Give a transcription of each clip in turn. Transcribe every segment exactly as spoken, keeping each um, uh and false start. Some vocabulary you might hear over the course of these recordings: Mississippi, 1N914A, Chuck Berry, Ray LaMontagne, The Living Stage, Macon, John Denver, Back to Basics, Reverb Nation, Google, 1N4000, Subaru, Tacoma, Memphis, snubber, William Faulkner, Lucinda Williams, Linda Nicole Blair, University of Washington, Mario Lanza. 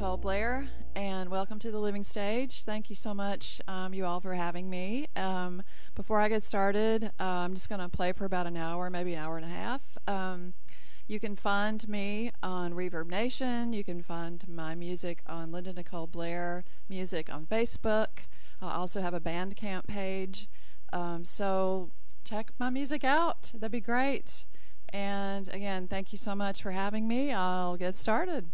Nicole Blair, and welcome to The Living Stage. Thank you so much, um, you all, for having me. Um, before I get started, uh, I'm just going to play for about an hour, maybe an hour and a half. Um, you can find me on Reverb Nation. You can find my music on Linda Nicole Blair Music on Facebook. I also have a Bandcamp page, um, so check my music out. That'd be great. And again, thank you so much for having me. I'll get started.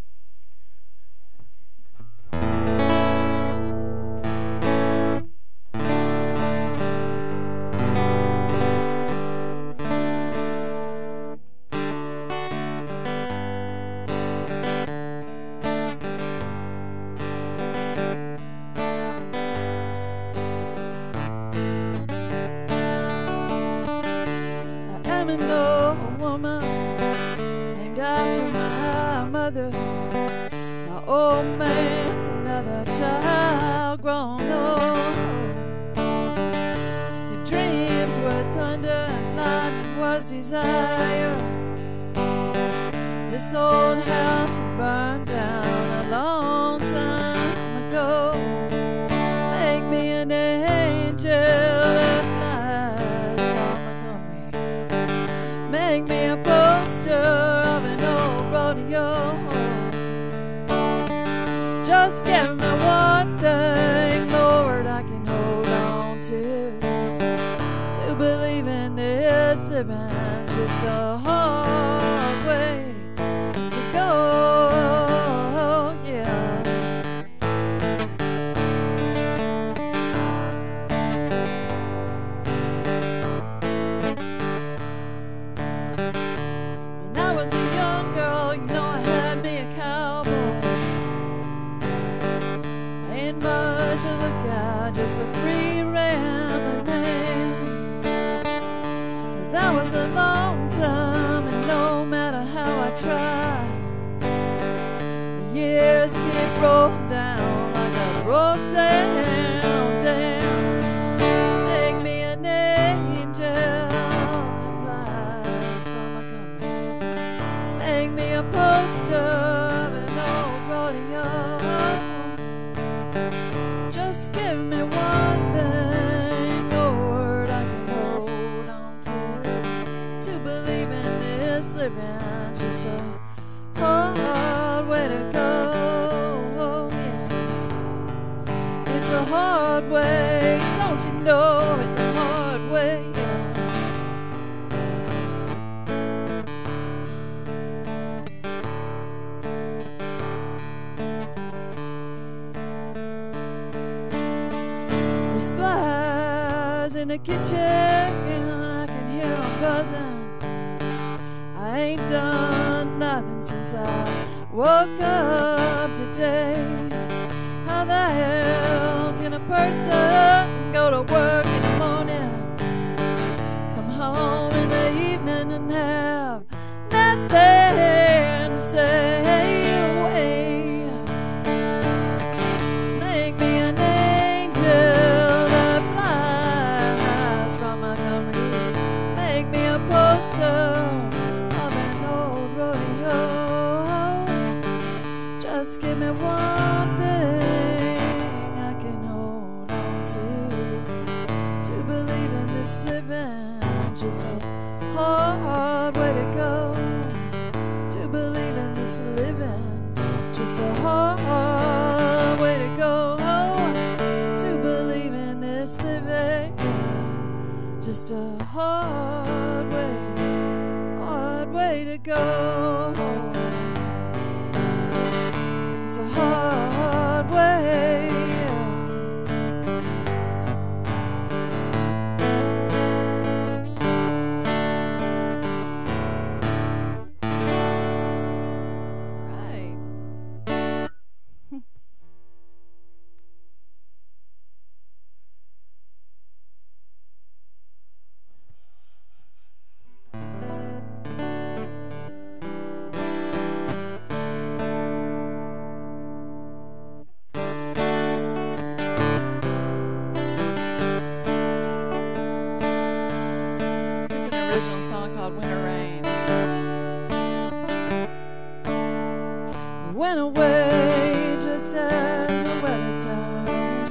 does the weather turn.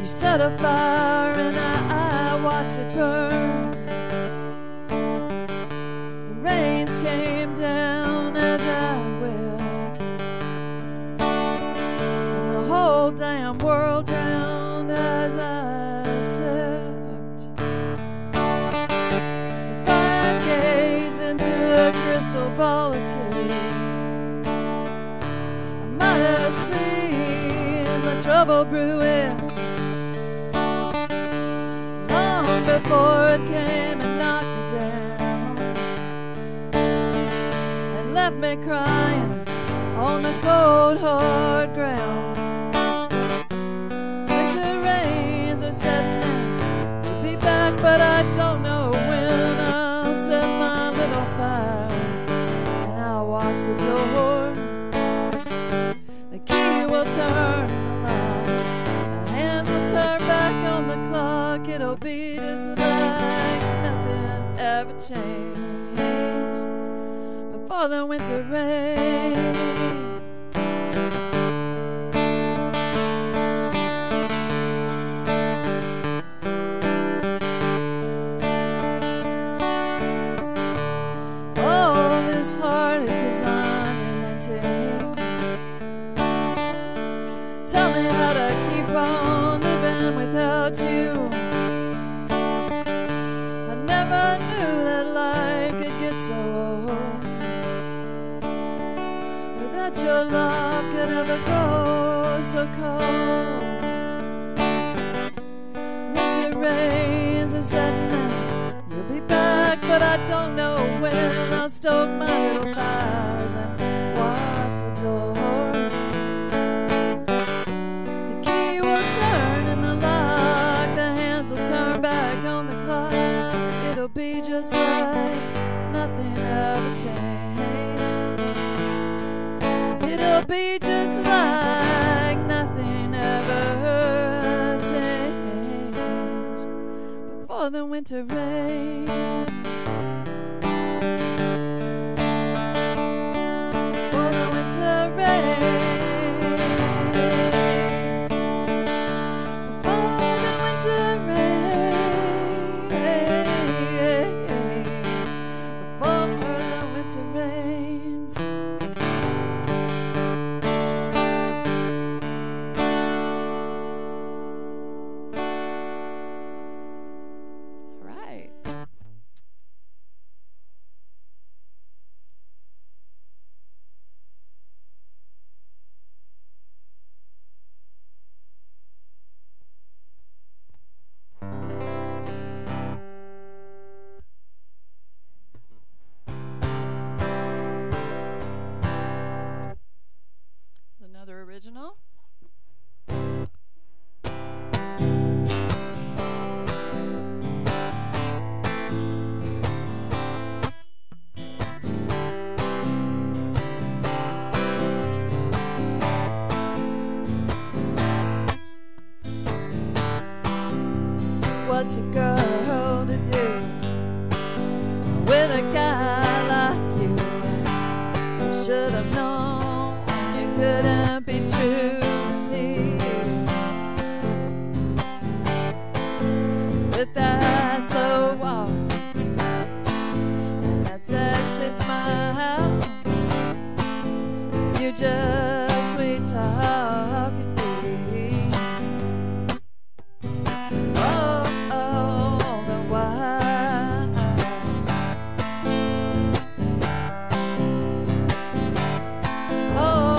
You set a fire and I, I watched it burn. The rains came down as I wept, and the whole damn world drowned as I slept. If I gaze into the crystal ball of tears, trouble brewing long before it came and knocked me down and left me crying on the cold hard ground. Winter rains are setting in to be back, but I don't know when. I'll set my little fire and I'll watch the door. The key will turn, turn back on the clock, it'll be just like nothing ever changed before the winter rains. Oh, this heartache is unrelenting. Tell me how to keep on without you. I never knew that life could get so old, or that your love could ever go so cold. Winter rains are setting in, you'll be back, but I don't know when. I'll stoke my little fires and watch the door. Be just like nothing ever changed. It'll be just like nothing ever changed before the winter rains. Before the winter rains. Original. What's a girl to do with a guy like you? I should have known you couldn't be true to me. With that slow walk and that sexy smile, you just sweet talk me. Oh, oh, the why? Oh,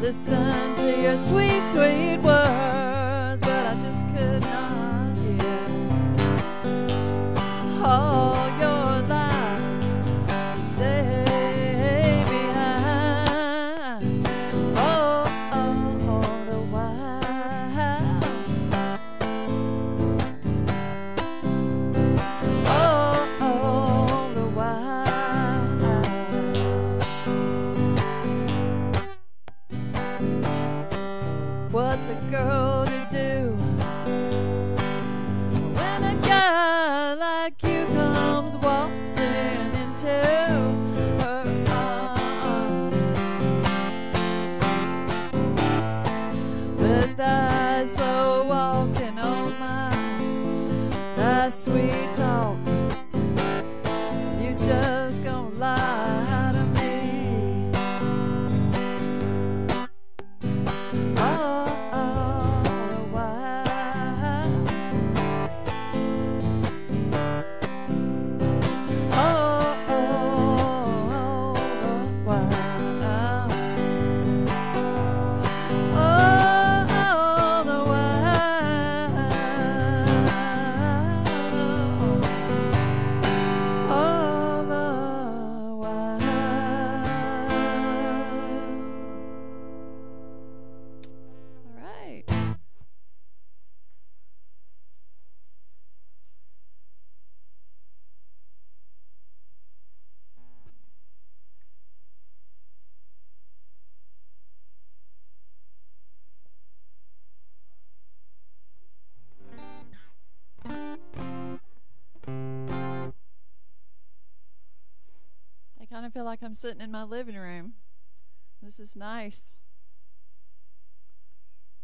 listen to your sweet, sweet words, but I just could not hear all your lies. Stay behind. Oh, oh, all the while. Oh, all the while. What's a girl to do when a guy like you comes waltzing into her arms? But thy slow walking on mine, thy sweet talk, you just gonna lie. I feel like I'm sitting in my living room. This is nice.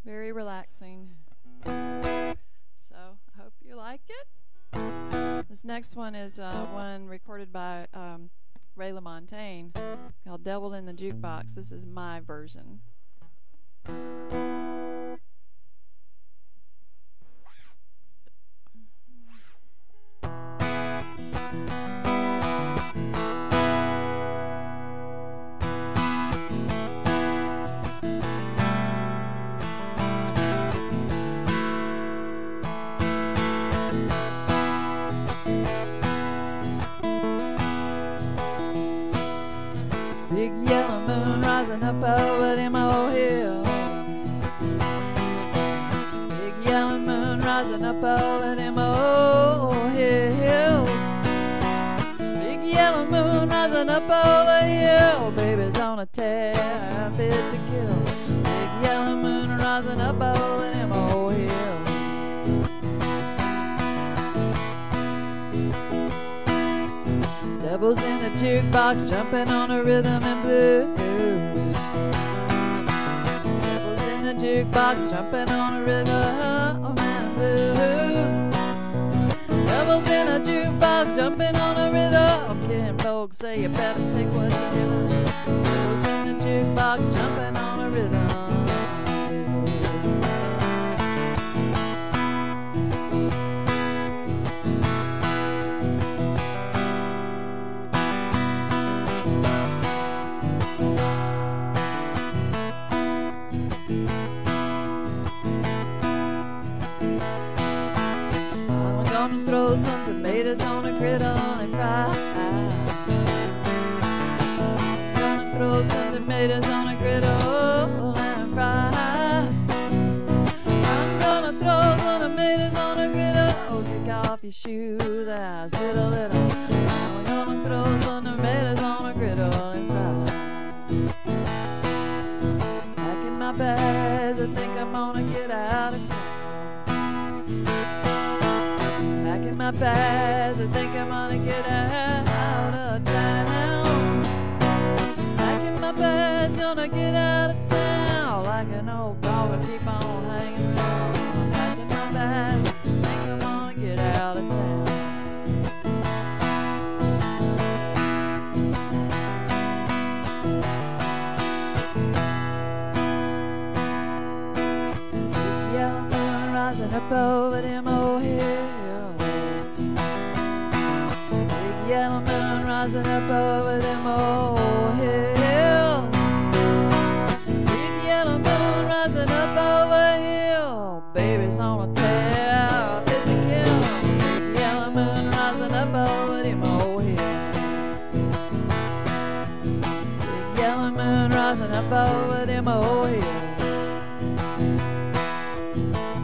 Very relaxing. So, I hope you like it. This next one is uh, one recorded by um, Ray LaMontagne called Devil in the Jukebox. This is my version. Big yellow moon rising up over them old hills. Big yellow moon rising up over them old hills. Big yellow moon rising up over hill. Baby's on a tear, fit to kill. Big yellow moon rising up over them old hills. Devil's in the jukebox, jumping on a rhythm and blues. Devil's in the jukebox, jumping on a rhythm and blues. Devil's in a jukebox, jumping on a rhythm. Can folks say you better take what you're given? Devil's in the jukebox, jumping on a rhythm. Throw some tomatoes on a griddle and fry. I'm gonna throw some tomatoes on a griddle and fry. I'm gonna throw some tomatoes on a griddle. Kick off your shoes and sit a little. I'm gonna throw some tomatoes on a griddle and fry. Packing my bags, I think I'm gonna get out of town. Packing my bags, I think I'm gonna get out of town. Packing my bags, gonna get out of town. Like an old dog, I keep on hanging around. Packing my bags, I think I'm gonna get out of town. Big yellow moon rising up over them old hills. Big yellow moon rising up over them old hills. Big stars and above them old hills.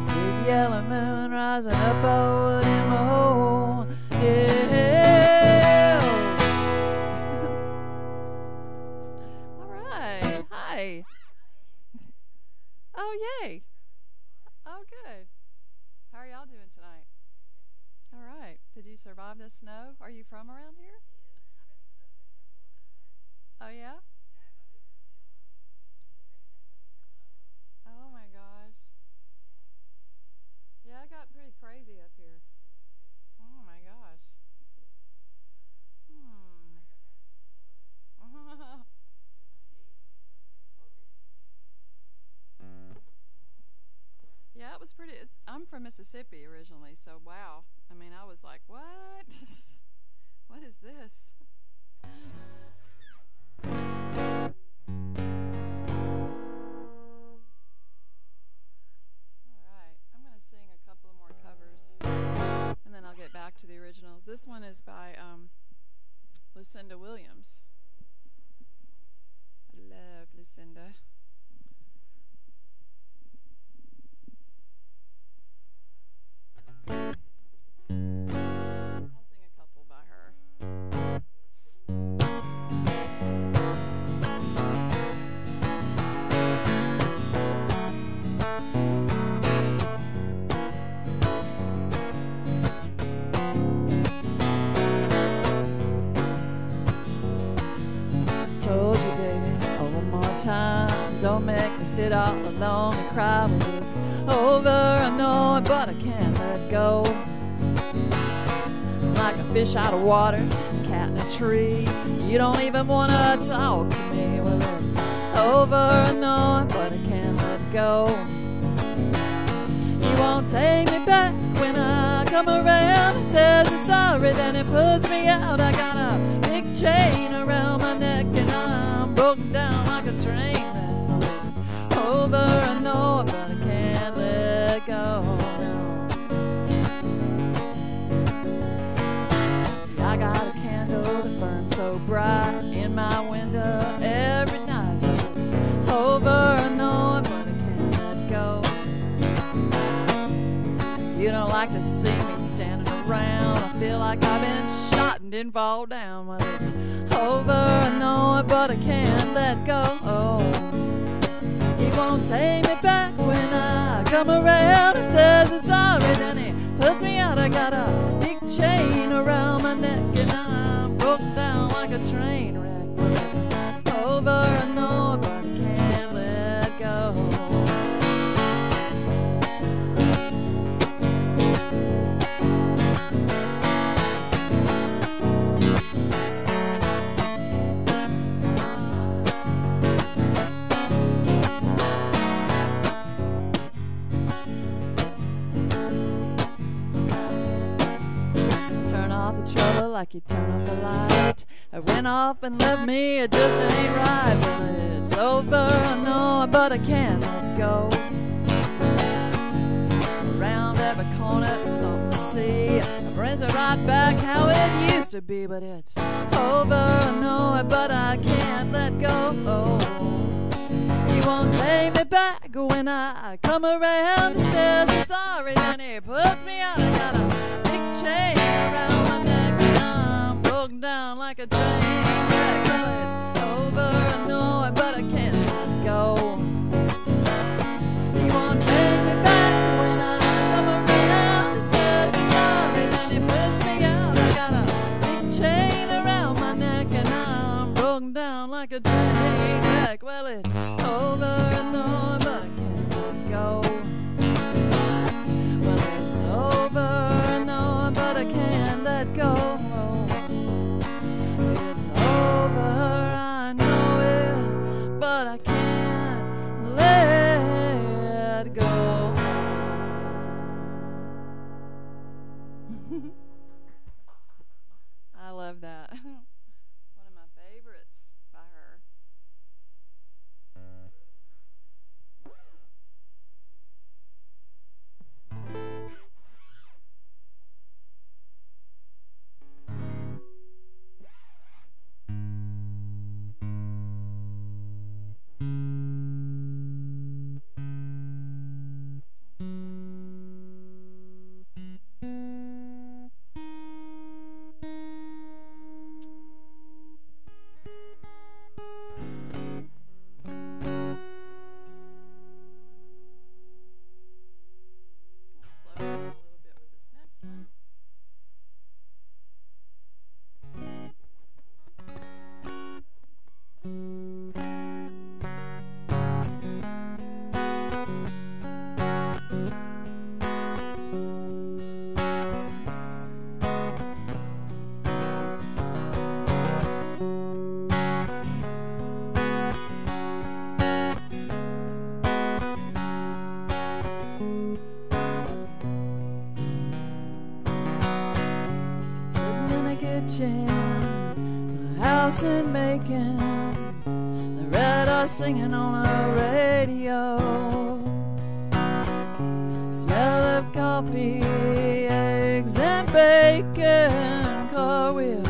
Big yellow moon rising up over them old hills. All right, hi. Oh, yay. Oh, good. How are y'all doing tonight? All right. Did you survive the snow? Are you from around here? Oh, yeah? Oh, my gosh. Yeah, it got pretty crazy up here. Oh, my gosh. Hmm. Yeah, it was pretty. It's, I'm from Mississippi originally, so wow. I mean, I was like, what? What is this? Alright, I'm going to sing a couple of more covers and then I'll get back to the originals. This one is by um, Lucinda Williams. I love Lucinda. I'll sing a couple by her. Time. Don't make me sit all alone and cry when it's over. I know it, but I can't let go. I'm like a fish out of water, a cat in a tree. You don't even want to talk to me when it's over. I know it, but I can't let go. You won't take me back when I come around. It says it's sorry, then it puts me out. I got a big chain around my neck and I'm broken down. Train that goes over and over, but I can't let go. See, I got a candle that burns so bright in my window every night. It's over and over, but I can't let go. You don't like to see me standing around. I feel like I've been shot and didn't fall down. Well, it's over, I know it, but I can't let go. He won't take me back when I come around. He says it's alright, and he puts me out. I got a big chain around my neck, and I'm broke down like a train wreck. It's over, I know it, but I can't let go. Like you turn off the light, it went off and left me. It just ain't right. Well, it's over, I know, but I can't let go. Around every corner, something to see. It brings it right back how it used to be. But it's over, I know it, but I can't let go. He won't take me back when I come around. He says I'm sorry, and he puts me out. I got a big chain around my neck. Down like a train wreck. Well, it's over, I know it, but I can't let go. He won't take me back when I come around. He says he's sorry, then he puts me out. I got a big chain around my neck and I'm broken down like a train wreck. Well, it's over, I know it, but I can't let go. Well, it's over, I know it, but I can't let go. Love that. One of my favorites by her. Washington, a house in Macon. They read us singing on the radio. Smell of coffee, eggs and bacon, car wheels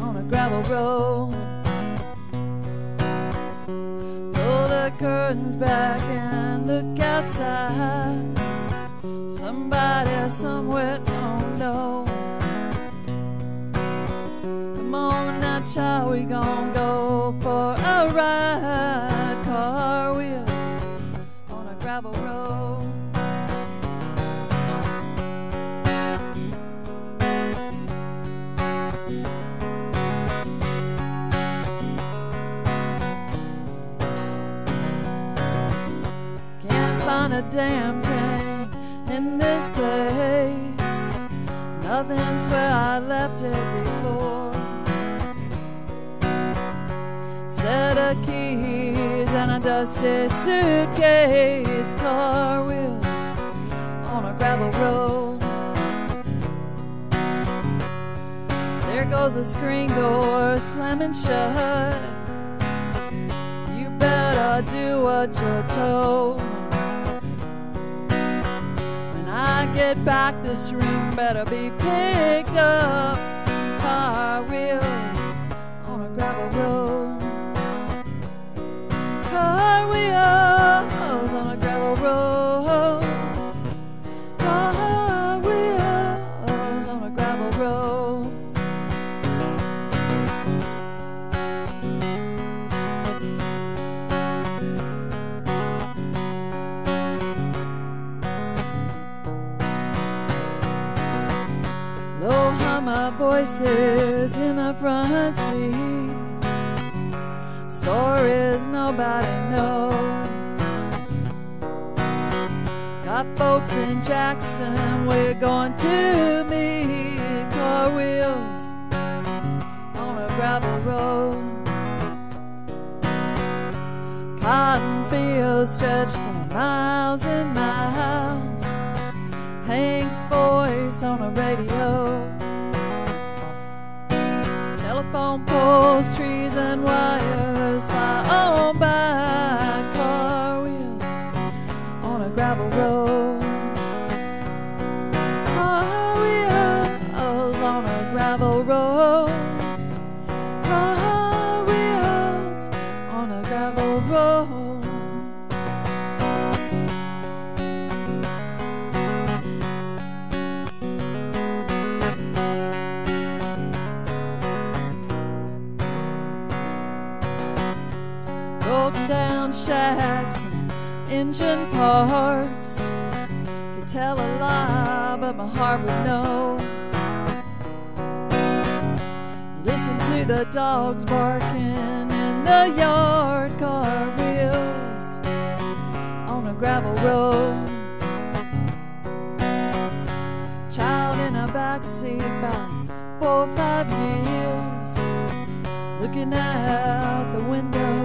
on a gravel road. Pull the curtains back and look outside. Somebody somewhere don't know. Come on now, child, we gon' go for a ride. Car wheels on a gravel road. Can't find a damn thing in this place. Nothing's where I left it before. Set of keys and a dusty suitcase. Car wheels on a gravel road. There goes a screen door slamming shut. You better do what you're told. I get back, this room better be picked up. Car wheels on a gravel road. Car wheels on a gravel road. Car wheels on a gravel road. Voices in the front seat. Stories nobody knows. Got folks in Jackson we're going to meet. Car wheels on a gravel road. Cotton fields stretch for miles and miles. Hank's voice on a radio. Telephone poles, trees and wires, fly on by. Car wheels on a gravel road. Car wheels on a gravel road. Car wheels on a gravel road. Shacks and engine parts could tell a lie, but my heart would know. Listen to the dogs barking in the yard. Car wheels on a gravel road. Child in a backseat by four or five years, looking out the window.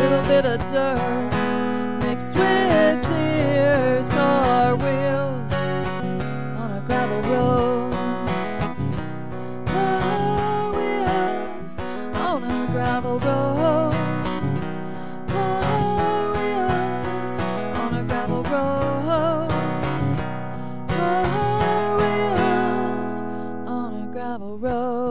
Little bit of dirt mixed with tears. Car wheels on a gravel road. Car wheels on a gravel road. Car wheels on a gravel road. Car wheels on a gravel road.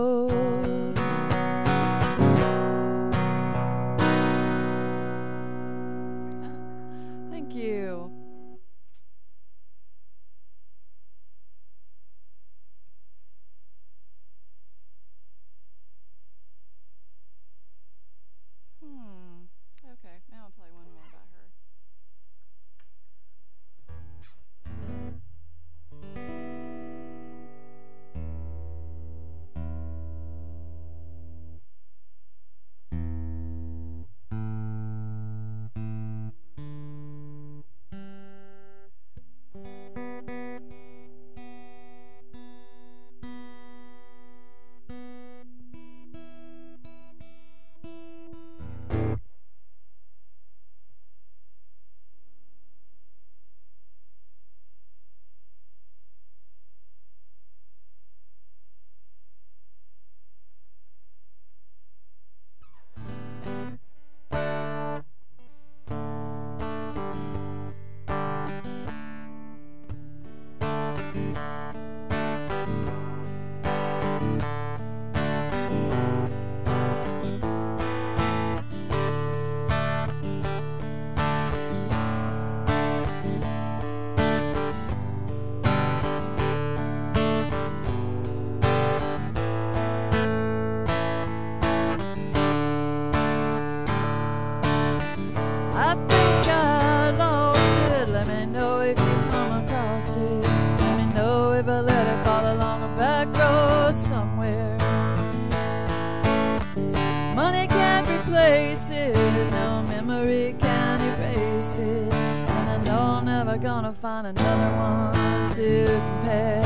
face it. No memory can erase it. And I know I'm never gonna find another one to compare.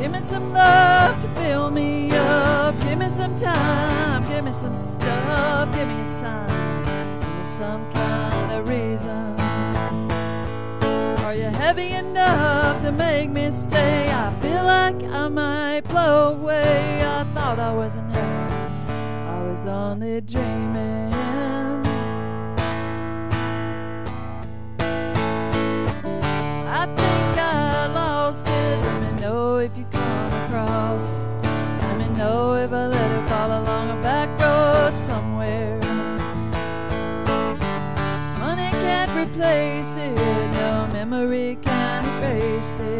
Give me some love to fill me up. Give me some time. Give me some stuff. Give me a sign. Give me some kind of reason. Are you heavy enough to make me stay? I feel like I might blow away. I thought I was in heaven, I was only dreaming. I think I lost it. Let me know if you come across it. Let me know if I let it fall along a back road somewhere. Money can't replace it. Memory can't erase it.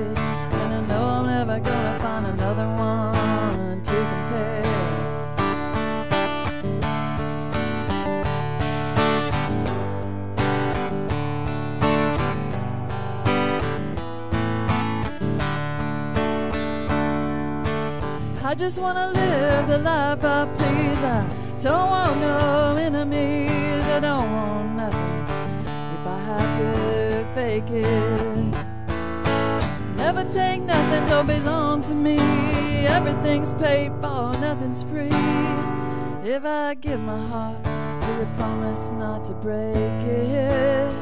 And I know I'm never gonna find another one to compare. I just wanna live the life I please. I don't want no enemies. I don't want nothing if I have to fake it. Never take nothing, don't belong to me. Everything's paid for, nothing's free. If I give my heart, will you promise not to break it?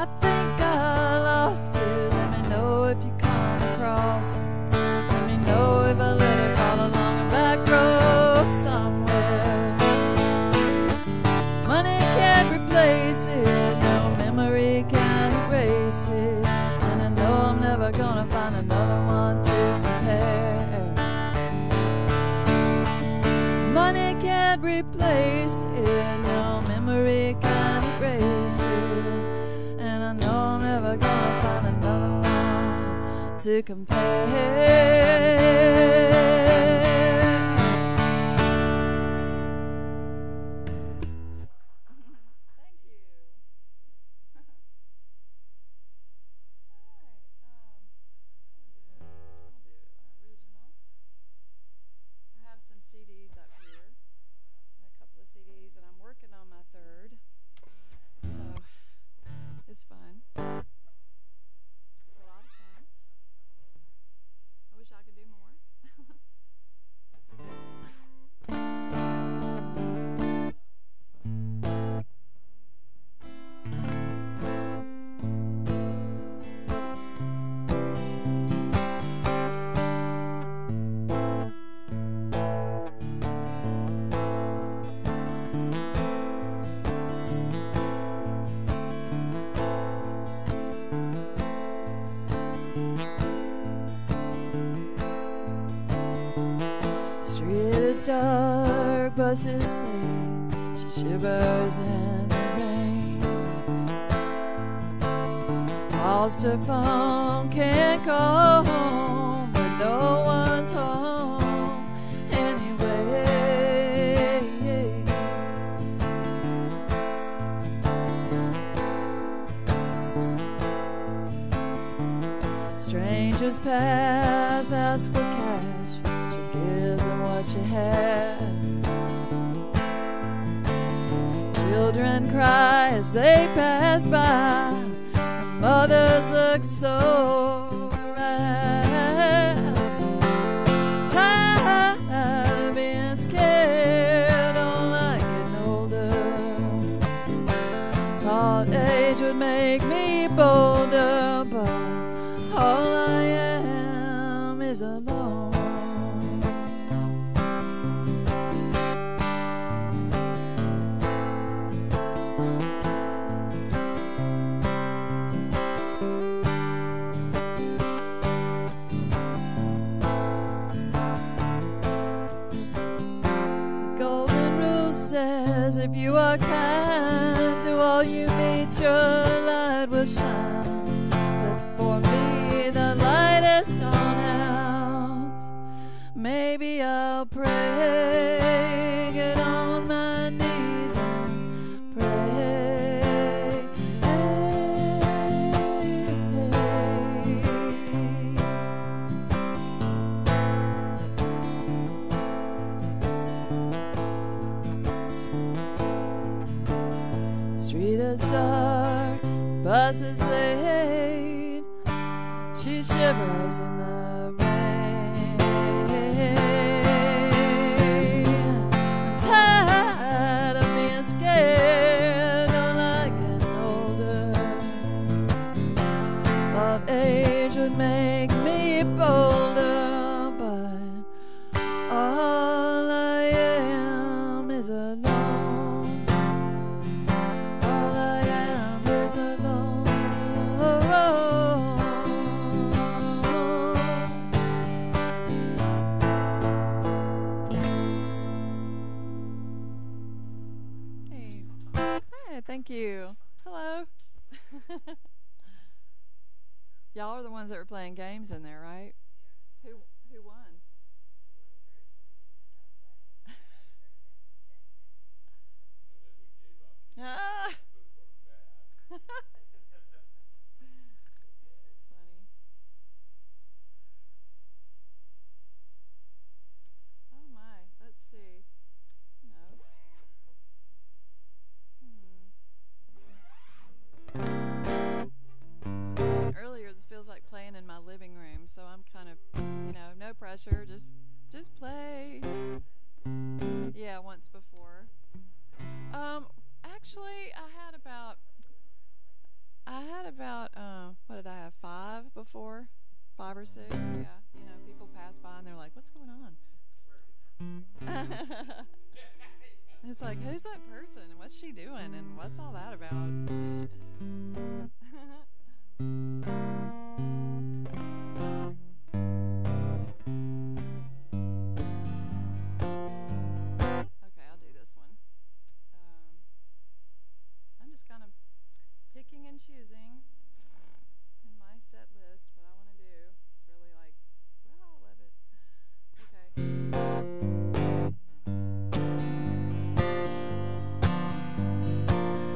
I think I lost it. Let me know if you come across it. Let me know if I let it fall along a back road somewhere. No memory can erase it. And I know I'm never gonna find another one to compare. Money can't replace it. No memory can erase it. And I know I'm never gonna find another one to compare. Buses late, she shivers in the rain. Lost her phone, can't call home, but no one's home anyway. Strangers pass, ask for cash. She gives them what she has. Children cry as they pass by. Mothers look so harassed. Tired of being scared, don't like getting older. Thought age would make me bolder, but all I am is alone. If you are kind to all you meet, your light will shine. But for me, the light has gone out. Maybe I'll pray, get on my knees and pray. house is laid. She shivers in the rain. I'm tired of being scared. Don't like getting older. Love age would make me bolder, but all I am is alone. Thank you. Hello. Y'all are the ones that were playing games in there, right? Yeah. Who who won? Ah. Funny. Oh my, let's see. No. Earlier, this feels like playing in my living room, so I'm kind of, you know, no pressure, just, just play. Yeah, once before. Um, actually, I had about, I had about, uh, what did I have, five before? Five or six, yeah. You know, people pass by and they're like, what's going on? It's like, who's that person? And what's she doing? And what's all that about? Okay, I'll do this one. Um, I'm just kind of picking and choosing in my set list what I want to do. It's really like, well, I love it. Okay.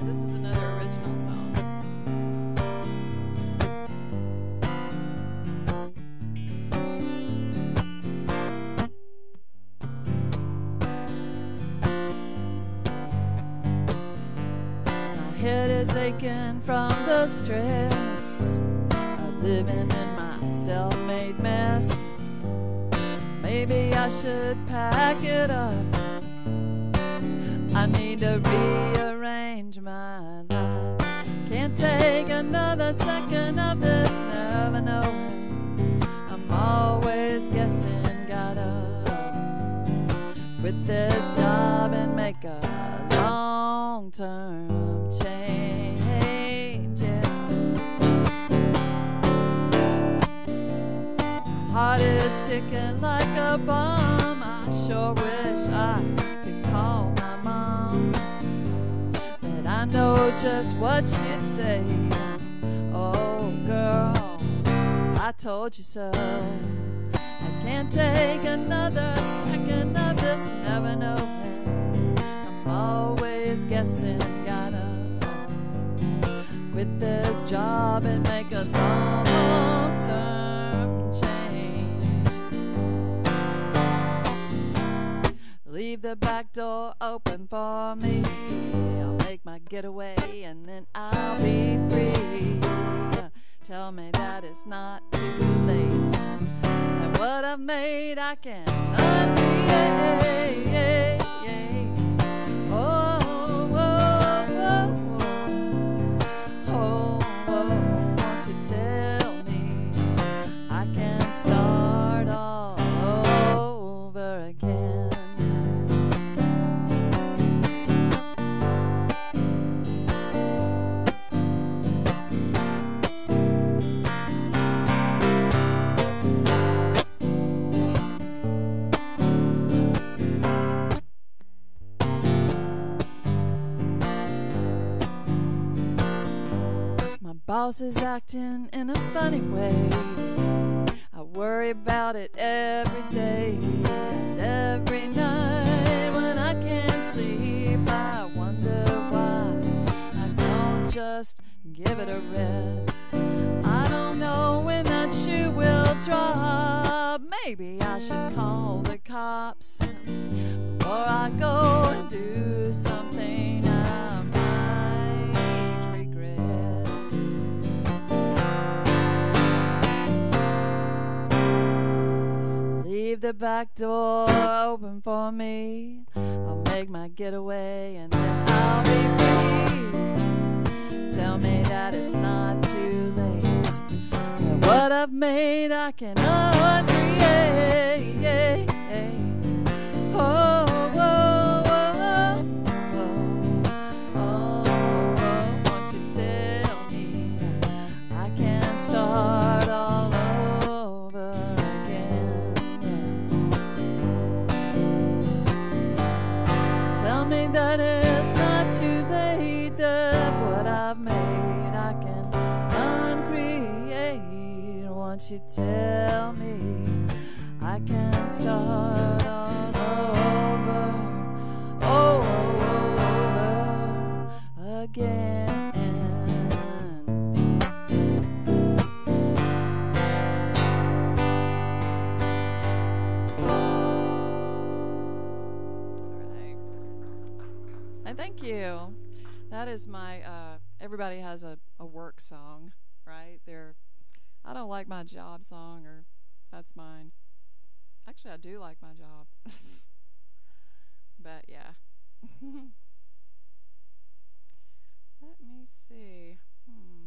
This is another original song. Aching from the stress of living in my self-made mess. Maybe I should pack it up. I need to rearrange my life. Can't take another second of this never knowing. I'm always guessing, gotta quit this job and make a long-term change. Heart is ticking like a bomb. I sure wish I could call my mom, but I know just what she'd say. Oh girl, I told you so. I can't take another second of this never knowing. I'm always guessing, gotta quit this job and make a long, long term. Leave the back door open for me. I'll make my getaway and then I'll be free. Tell me that it's not too late, and what I've made I can uncreate. Oh, oh, oh, oh, oh, won't you tell me I can start all over again? Boss is acting in a funny way. I worry about it every day and every night. When I can't sleep, I wonder why I don't just give it a rest. I don't know when that shoe will drop. Maybe I should call the cops before I go and do something I might regret. the back door open for me. I'll make my getaway and then I'll be free. Tell me that it's not too late, that what I've made I can uncreate. Oh, oh, oh, oh, oh, won't you tell me I can start all over again? Tell me that it's not too late, that what I've made I can uncreate. Won't you tell me I can start all over, oh, over again. All right. And thank you. That is my, uh, everybody has a, a work song, right? They're, I don't like my job song, or that's mine. Actually, I do like my job. But, yeah. Let me see. Hmm.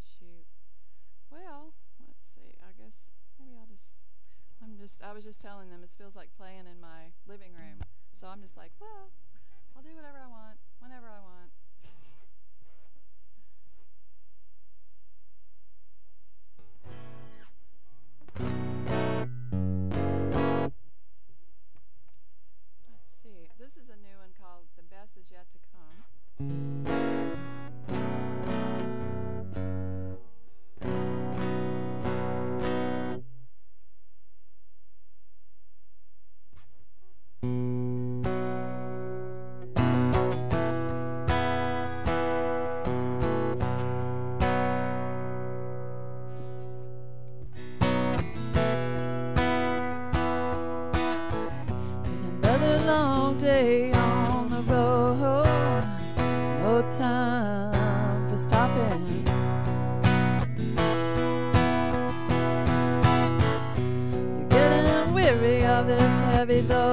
Shoot. Well, let's see. I guess maybe I'll just... I'm just... I was just telling them it feels like playing in my living room. So I'm just like, well, I'll do whatever I want, whenever I want. Let's see. This is a new one called "The Best Is Yet to Come." Time for stopping. You're getting weary of this heavy load.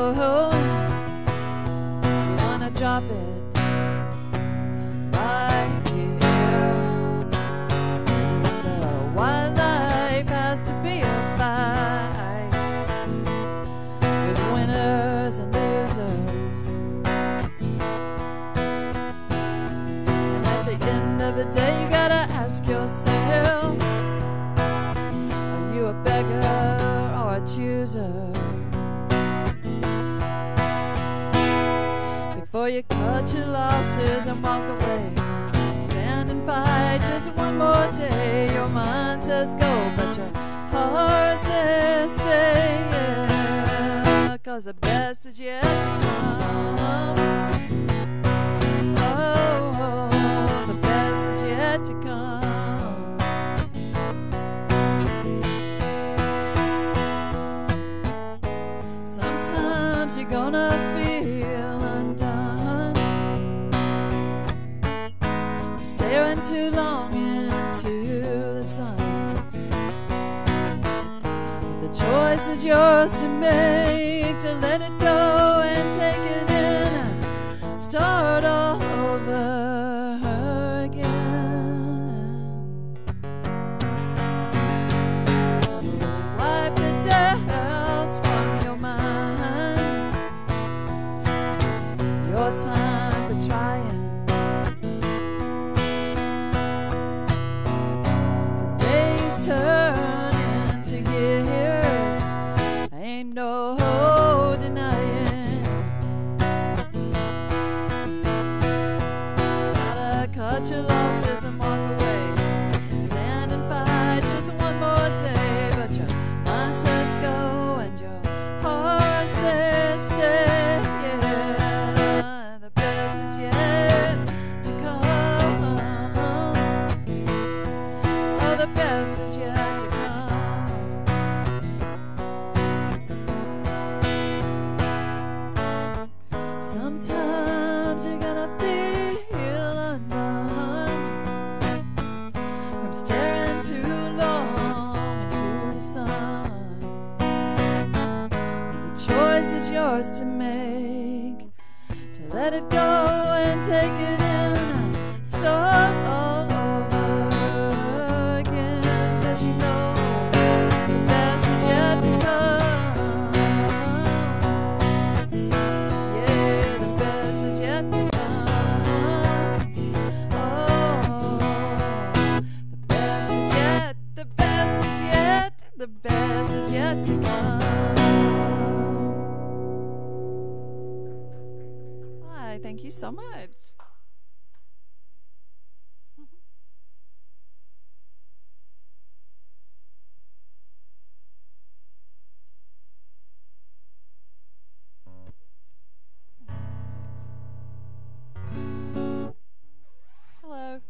You wanna drop it right here. But why life has to be a fight with winners and losers. The day you gotta ask yourself, are you a beggar or a chooser? Before you cut your losses and walk away, stand and fight just one more day. Your mind says go, but your heart says stay, yeah. 'Cause the best is yet to come. Oh, oh. To come. Sometimes you're gonna feel undone. You're staring too long into the sun. But the choice is yours to make, to let it go and take it in and start all over. Sometimes you're gonna feel undone. Let it go and take it in. Start all over again. 'Cause you know the best is yet to come. Yeah, the best is yet to come. Oh, the best is yet, the best is yet, the best is yet to come. Thank you so much. Hello.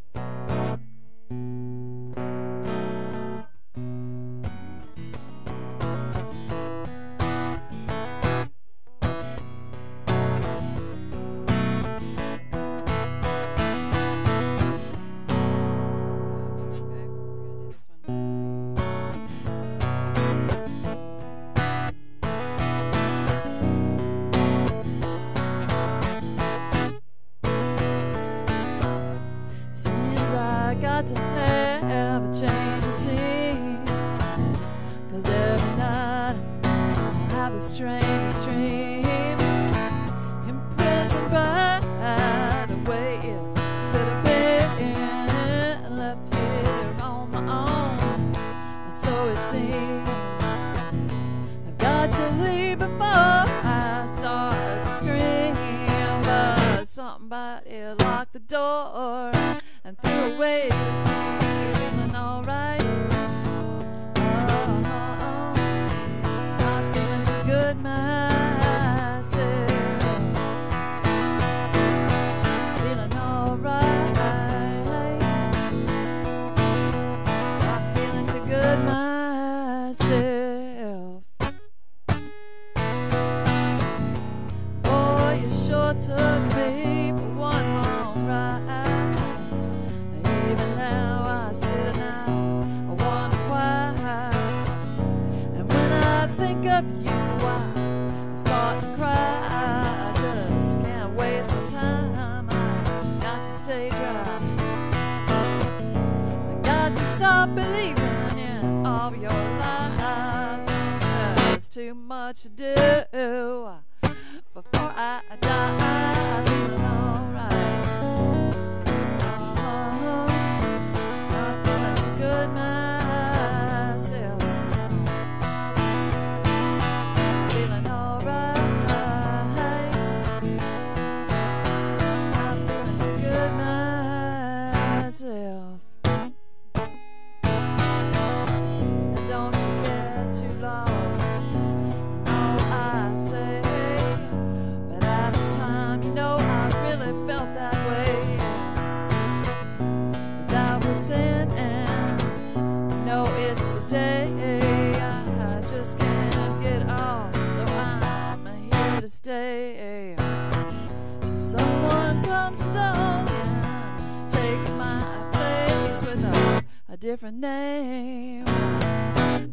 Different name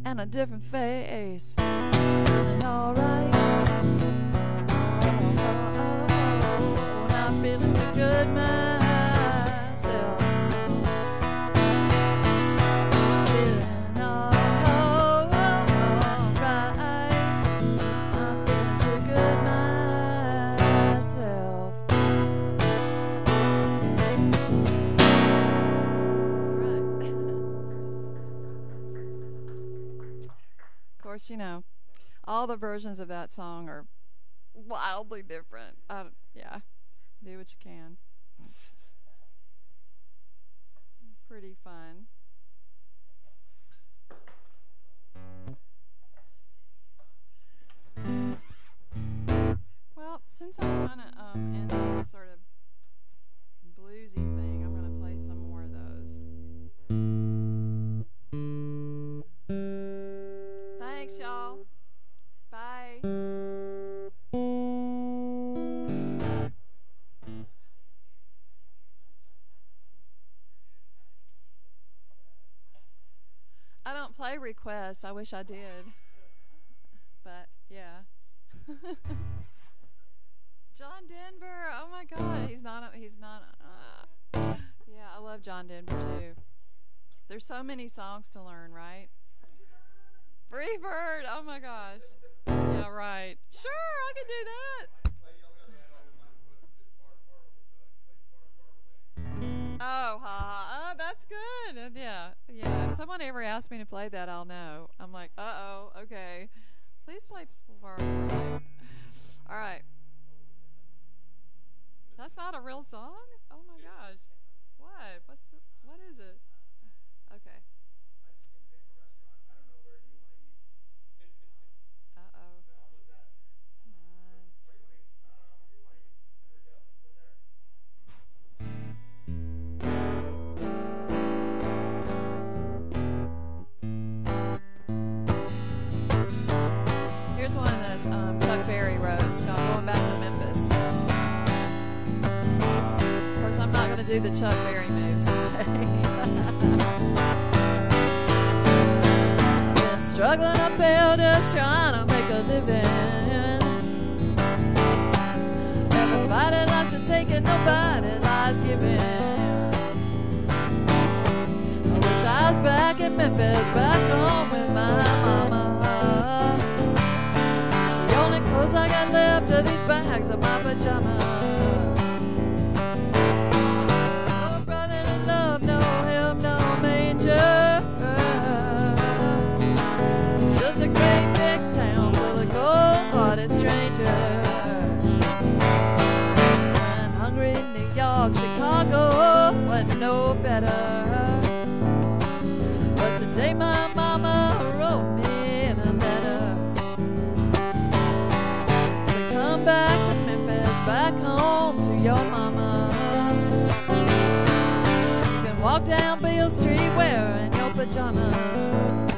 and a different face. Feeling alright. Oh, oh, oh, not feeling too good myself. Feeling alright. Not feeling too good myself. Of course, you know, all the versions of that song are wildly different. I don't, yeah, do what you can. Pretty fun. Well, since I'm gonna um, end this sort of bluesy thing, I'm gonna play some more of those. Thanks, y'all. Bye. I don't play requests. I wish I did. But, yeah. John Denver. Oh my God, he's not. He's not. Uh, yeah, I love John Denver too. There's so many songs to learn, right? Free Bird. Oh my gosh. Yeah, right. Sure, I can do that. Oh, ha, ha. Oh, that's good. Yeah, yeah. If someone ever asks me to play that, I'll know. I'm like, uh-oh, okay. Please play for me. All right. That's not a real song? Oh, my gosh. What? What's the, what is it? Okay. Do the Chuck Berry moves. Been struggling uphill, just trying to make a living. Everybody likes to take it, nobody likes giving. I wish I was back in Memphis, back home with my mama. The only clothes I got left are these bags of my pajamas. No better. But today my mama wrote me a letter to come back to Memphis, back home to your mama. You can walk down Beale Street wearing your pajamas.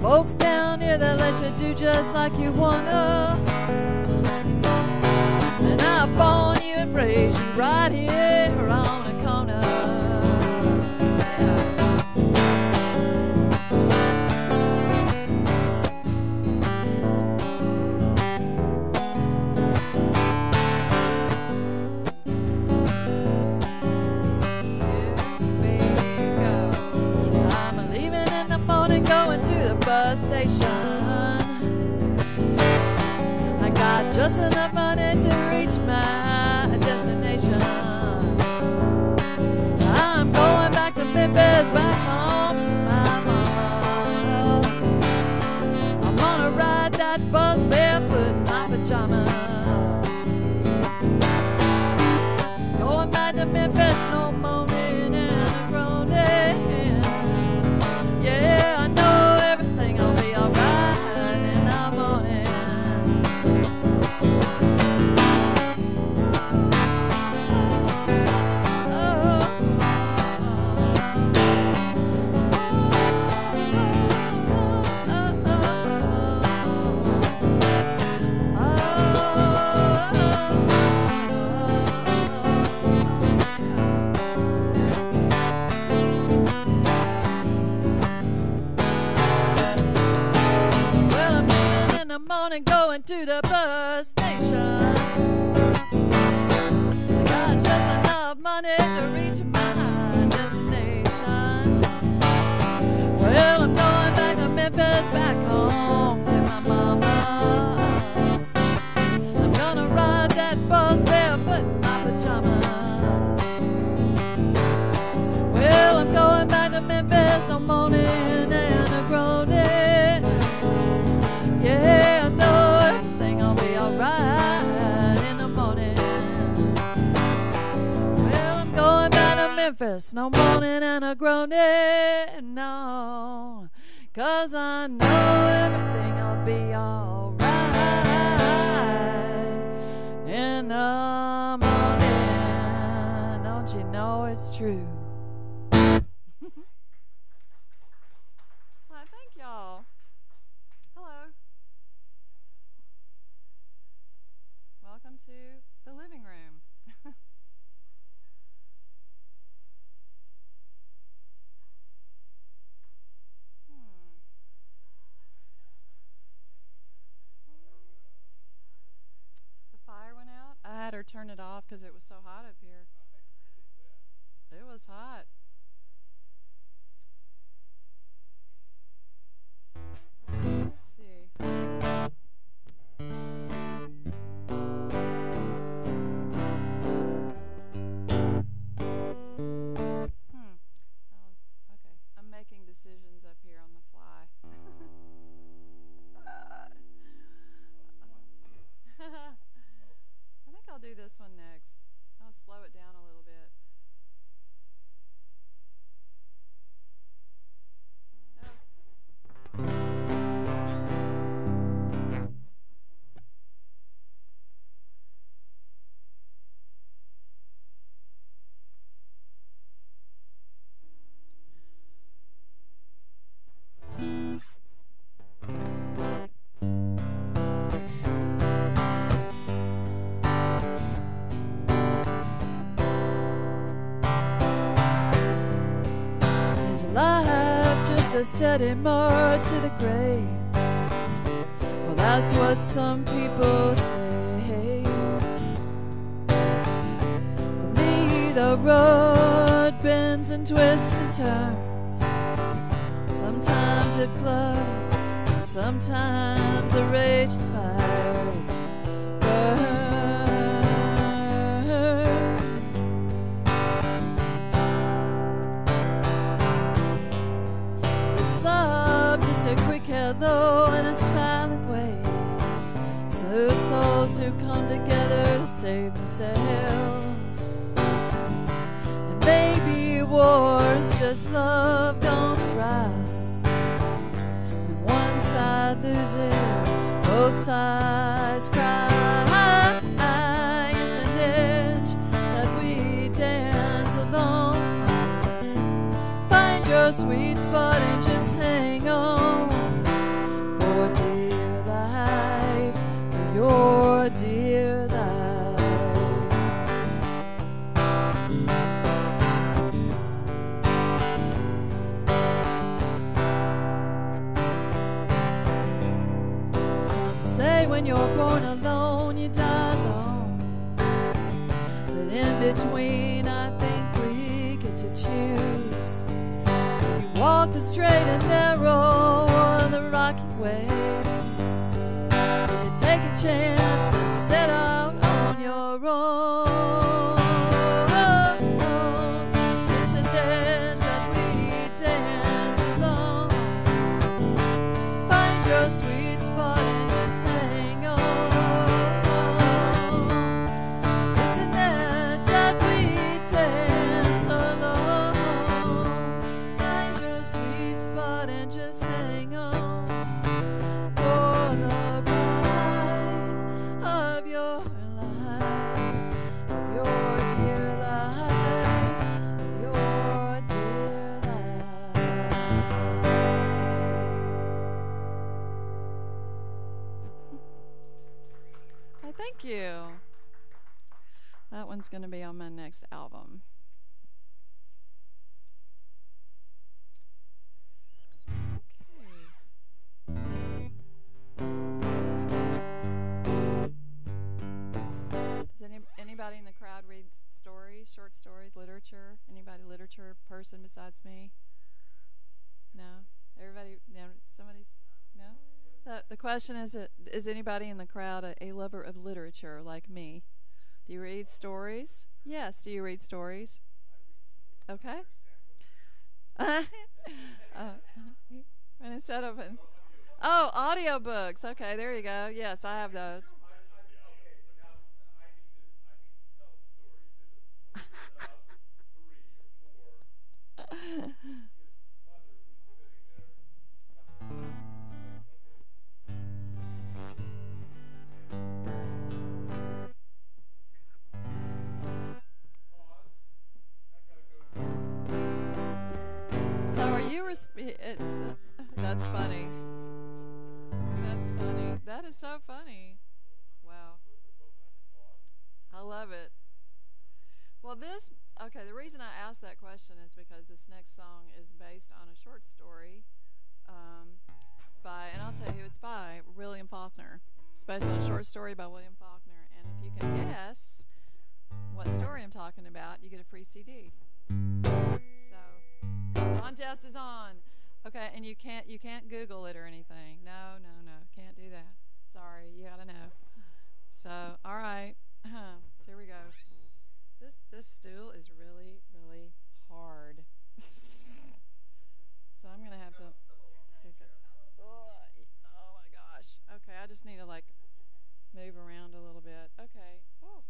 Folks down here that let you do just like you wanna. And I born you and raised you right here on the corner. Here we go. I'm leaving in the morning, going to the bus station. I got just enough money to reach my destination. I'm going back to Memphis, back home to my mama. I'm gonna ride that bus barefoot in my pajamas. Going back to Memphis, no moaning and groaning. Yeah, I know everything will be alright in the morning. And going to the bus station, I got just enough money to reach my destination. Well, I'm going back to Memphis, back home to my mama. I'm gonna ride that bus barefoot in my pajamas. Well, I'm going back to Memphis, no moaning and a groaning. Yeah, Memphis, no moaning and a groaning, no, 'cause I know everything'll be alright in the morning. Don't you know it's true? Well, thank y'all. Hello. Welcome to the living room. or turn it off because it was so hot up here. It was hot. Let's see. Decisions up here on the fly. uh, I think I'll do this one next. I'll slow it down a little bit. A steady march to the grave. Well, that's what some people say. For me, the road bends and twists and turns. Sometimes it floods, and sometimes the raging fires burn. Hello in a silent way. So souls who come together to save themselves. And maybe war is just love gone awry. When one side loses, both sides cry. It's a hedge that we dance along. Find your sweet spot and just hang on. Your dear life. Some say when you're born alone, you die alone. But in between, I think we get to choose. You walk the straight and narrow or the rocky way. Take a chance and set out on your own. It's a dance that we dance along. Find your sweet spot and just hang on. It's a dance that we dance along. Find your sweet spot and just hang on. For the Thank you. That one's going to be on my next album. Okay. Does any, anybody in the crowd read stories, short stories, literature? Anybody literature person besides me? No? Everybody? No? Somebody's? No? The, the question is, uh, is anybody in the crowd a, a lover of literature like me? Do you read stories? Yes, do you read stories? Okay. uh, and instead of an, oh, audiobooks. Okay, there you go. Yes, I have those. You were sp- it's, uh, that's funny. That's funny. That is so funny. Wow. I love it. Well, this, okay, the reason I asked that question is because this next song is based on a short story um, by, and I'll tell you who it's by, William Faulkner. It's based on a short story by William Faulkner. And if you can guess talking about, you get a free C D. So contest is on. Okay, and you can't you can't Google it or anything. No, no, no, can't do that. Sorry, you gotta know. So, all right, so here we go. This this stool is really really hard. So I'm gonna have to. Pick it. Oh my gosh. Okay, I just need to like move around a little bit. Okay. Oh.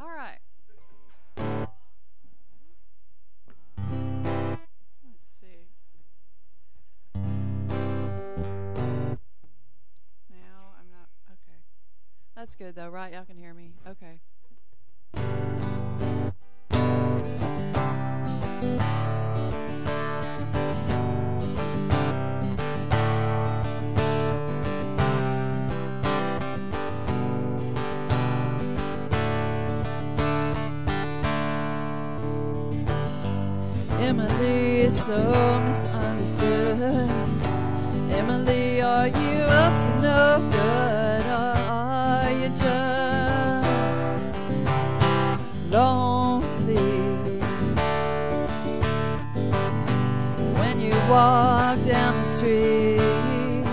All right. That's good though, right? Y'all can hear me. Okay. Emily is so misunderstood. Emily, are you up to no good? Just lonely. When you walk down the street,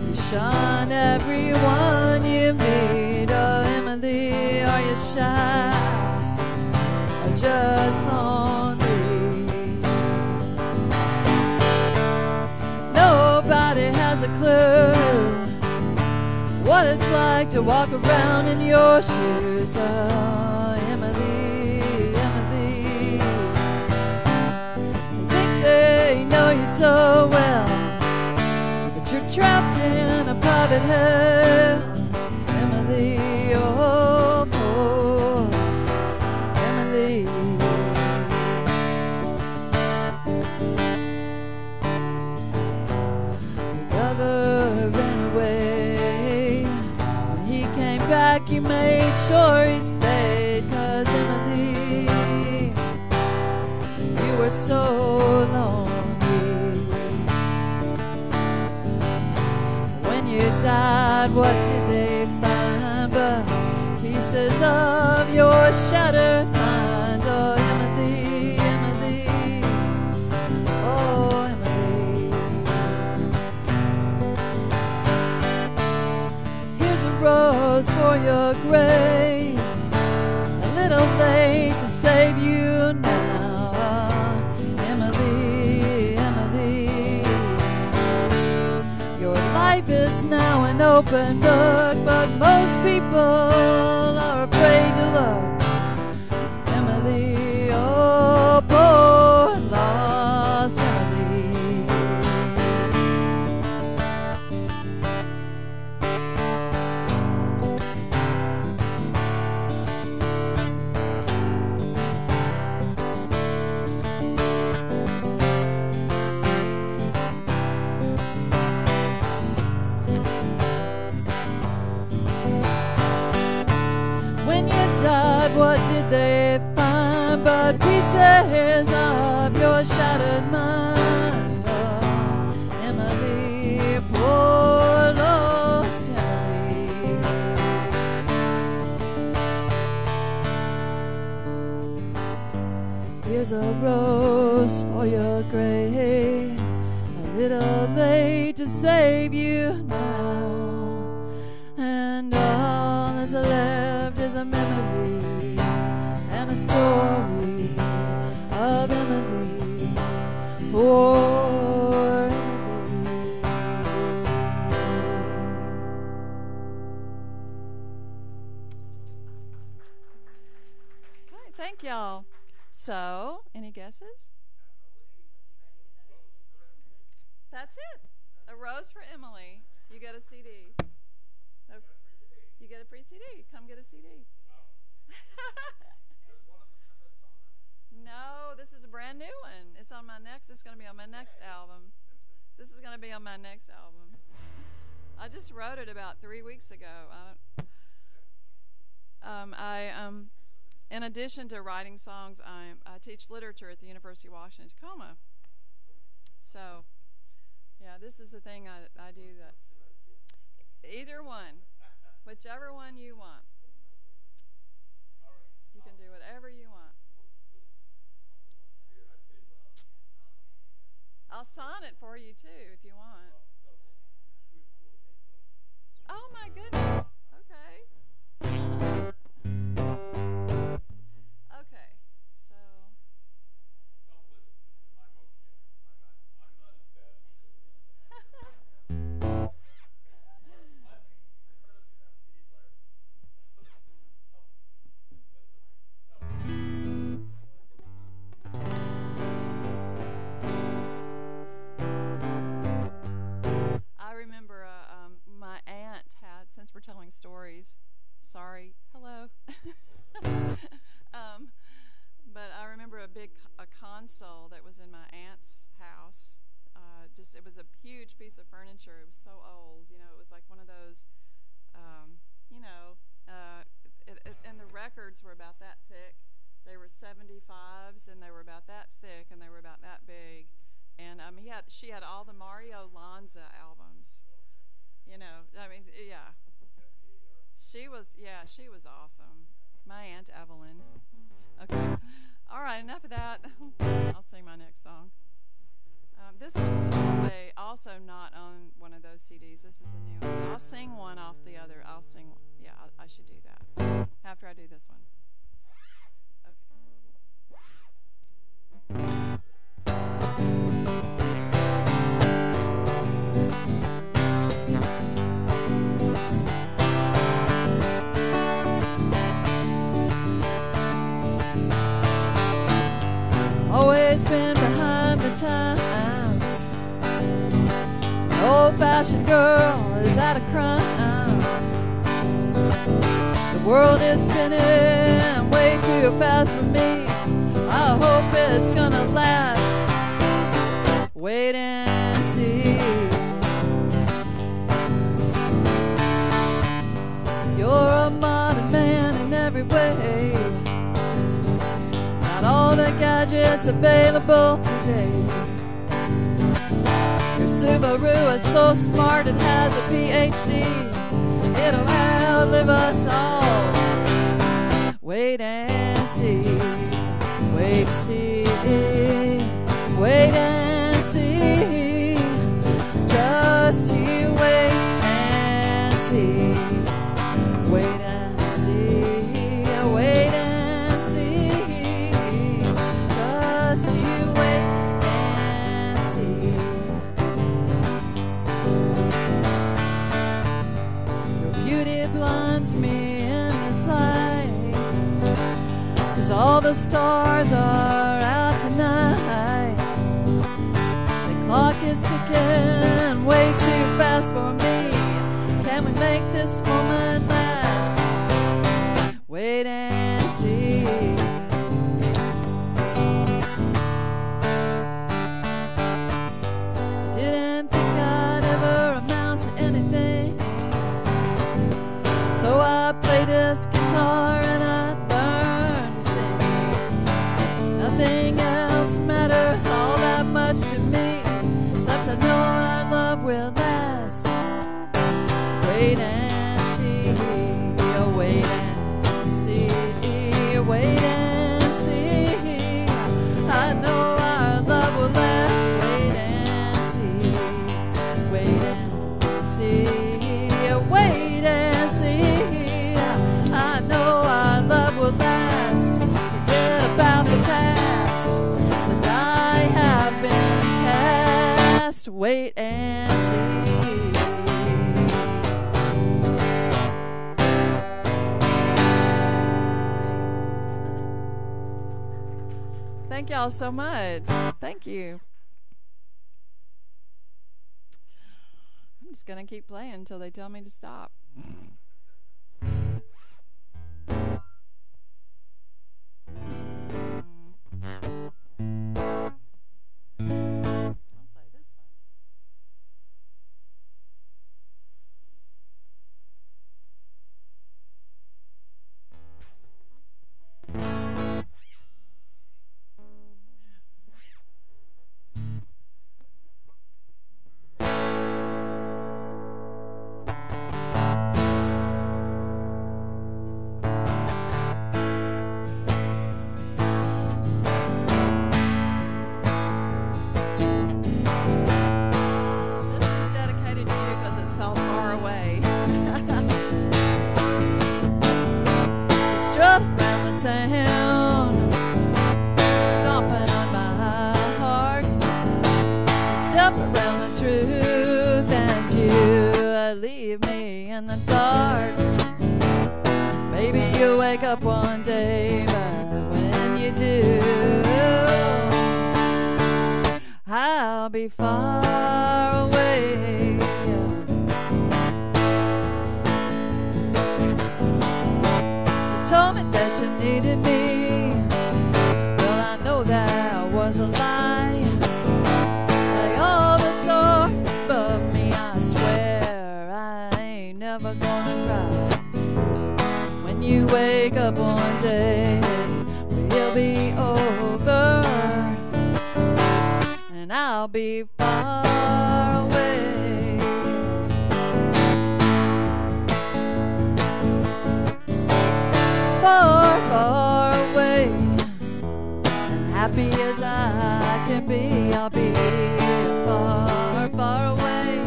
you shun everyone you meet. Oh, Emily, are you shy or just lonely? Nobody has a clue what it's like to walk around in your shoes. Oh, Emily, Emily, you think they know you so well, but you're trapped in a private hell. Emily, oh, poor Emily. Your lover ran away. Back, you made sure he stayed, 'cause Emily, you were so lonely. When you died, what did they find but pieces of your shattered mind? Oh, Emily, Emily, oh, Emily. Here's a rose for your grave, a little late to save you now. Oh, Emily, Emily, your life is now an open book, but most people are afraid to look. Emily, oh, poor lost Emily. What did they find but pieces of your shattered mind? Oh, Emily, poor lost Emily. Here's a rose for your grave, a little late to save you now. And all that's left is a memory, a story of Emily, poor Emily. All right, thank y'all. So, any guesses? That's it. A rose for Emily. You get a C D. Oh, you get a free C D. Come get a C D. No, this is a brand new one. It's on my next, it's going to be on my next album. This is going to be on my next album. I just wrote it about three weeks ago. I, don't, um, I um, in addition to writing songs, I, I teach literature at the University of Washington, Tacoma. So, yeah, this is the thing I, I do. That either one, whichever one you want. whatever you want. I'll sign it for you, too, if you want. Oh, my goodness. Okay. Okay, so. Don't listen to them. I'm okay. I'm not as bad as you. I remember uh, um, my aunt had, since we're telling stories, sorry, hello. um, but I remember a big a console that was in my aunt's house. Uh, just it was a huge piece of furniture. It was so old, you know. It was like one of those, um, you know, uh, it, it, and the records were about that thick. They were seventy-fives, and they were about that thick, and they were about that big. And um, he had, she had all the Mario Lanza albums, you know. I mean, yeah. She was, yeah, she was awesome. My Aunt Evelyn. Okay. All right, enough of that. I'll sing my next song. Um, this is also not on one of those C Ds. This is a new one. I'll sing one off the other. I'll sing one. Yeah, I, I should do that after I do this one. Okay. Always been behind the times. Old-fashioned girl, is that a crime? The world is spinning way too fast for me. I hope it's gonna last. Wait and see. You're a modern man in every way. All the gadgets available today. Your Subaru is so smart it has a P H D. It'll outlive us all. Wait and see. Wait and see. Wait and see. Just you wait and see. Wait and see. Wait and see. All the stars are out tonight. The clock is ticking way too fast for me. Can we make this moment last? Wait and see. Didn't think I'd ever amount to anything, so I play this guitar and I nothing else matters all that much to me, except I know our love will last. Wait and see, wait and see, wait and see. I know our love will last. Wait and see, wait and see, wait and see. I know our love will last. Forget about the past. Wait and see. Thank y'all so much. Thank you. I'm just going to keep playing until they tell me to stop. town, stomping on my heart. Step around the truth and you leave me in the dark. Maybe you'll wake up one day, but when you do, I'll be far away. Needed me. Well, I know that was a lie. Like all the stars above me, I swear I ain't never gonna cry. When you wake up one day, we'll be over, and I'll be far away. Far, far away, and happy as I can be, I'll be far, far away,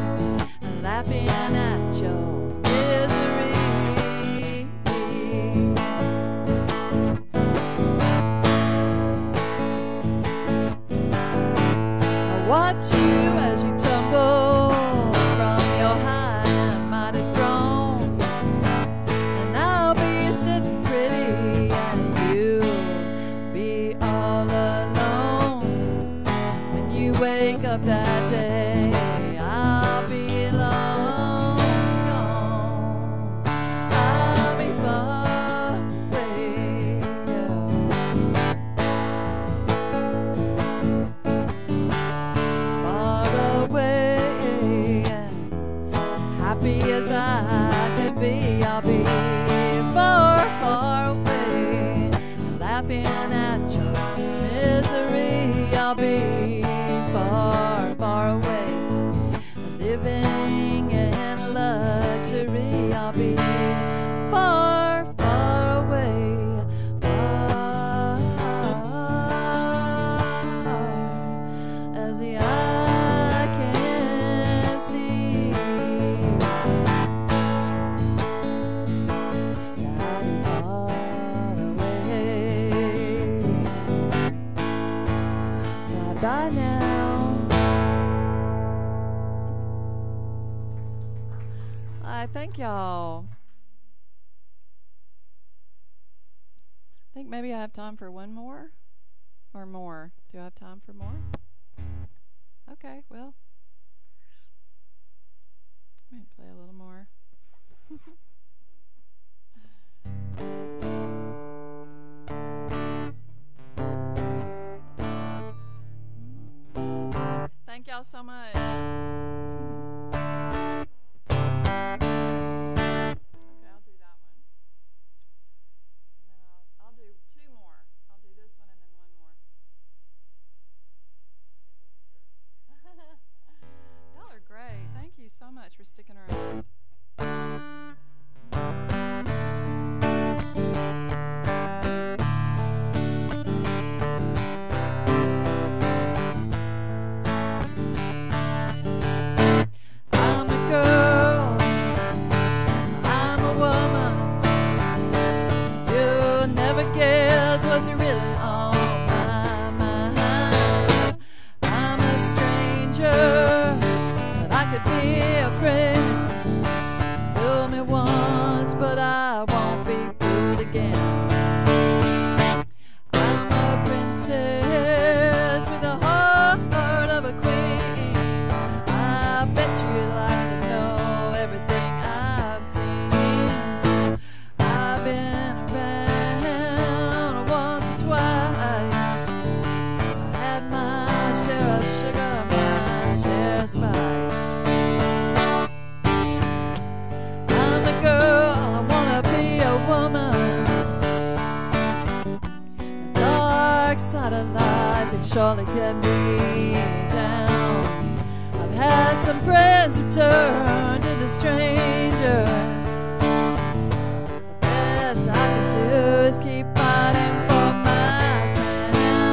and laughing at your misery. I watch you as you tumble from your high and mighty throne, and I'll be sitting wake up that day, I'll be long gone. I'll be far away. Far away, happy as I can be, I'll be far, far away, laughing at your misery, I'll be far, far away, living in luxury, I'll be far, far away, far, as the eye can see. I'll be far away. Bye-bye now. Thank y'all. I think maybe I have time for one more or more. Do I have time for more? Okay, well, I'm going to play a little more. Thank y'all so much. Okay, I'll do that one. And then I'll, I'll do two more. I'll do this one and then one more. Y'all are great. Thank you so much for sticking around. Surely get me down. I've had some friends who turned into strangers. The best I can do is keep fighting for my crown.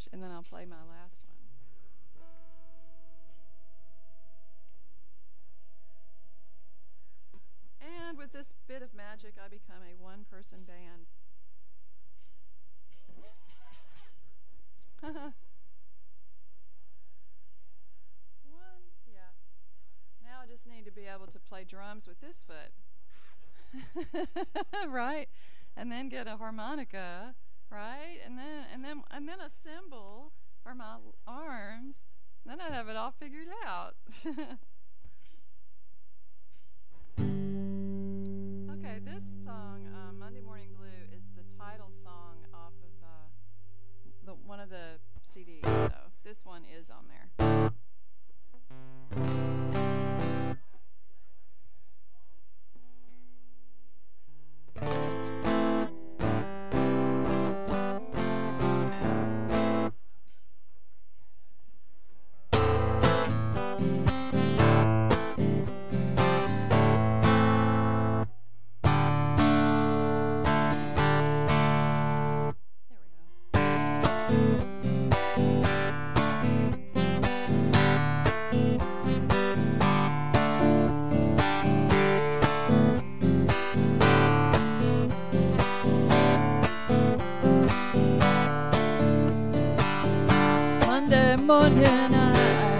change, and then I'll play my last one. And with this bit of magic, I become a one-person band. One, yeah. Now I just need to be able to play drums with this foot. Right? And then get a harmonica, right? And then and then and then a cymbal for my arms. Then I'd have it all figured out. Okay, this song, uh, Monday Morning Blue, is the title song off of uh, the one of the C Ds. So this one is on there. Morning, I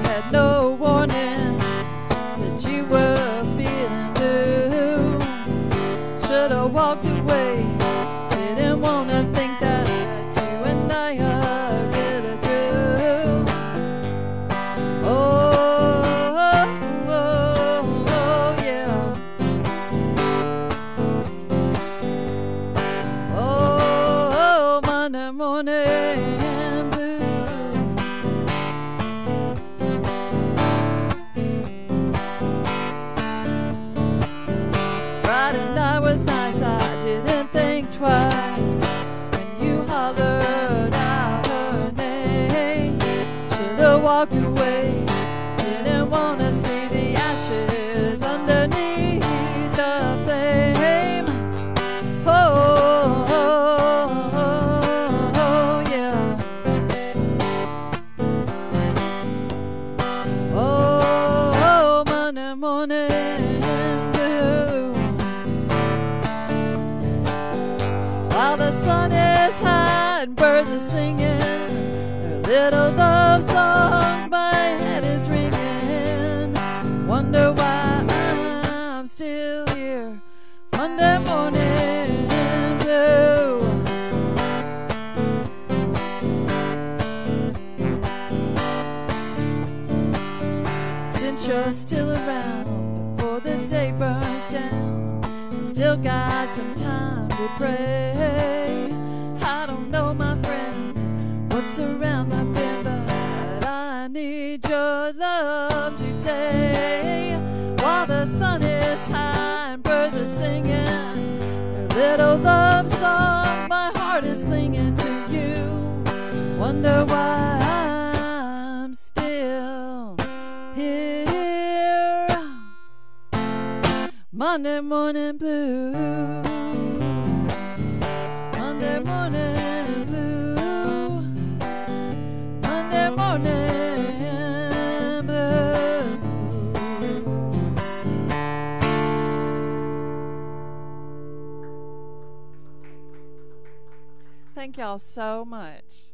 had no warning. Said you were feeling blue. Should have walked away. Didn't want to think that you and I are really through. Oh, oh, oh, oh, yeah. Oh, oh, Monday morning. Twice when you hollered out her name, should have walked away. Didn't want to see the ashes underneath the flame. Oh, oh, oh, oh yeah. Oh, oh, Monday morning. While the sun is high and birds are singing their little love songs, my head is ringing. Wonder why I'm still here, Monday morning blue. Since you're still around before the day burns down, I still got some time to pray. Around the bend, but I need your love today. While the sun is high and birds are singing their little love songs, my heart is clinging to you. Wonder why I'm still here, Monday morning blue. Monday morning. Thank y'all so much.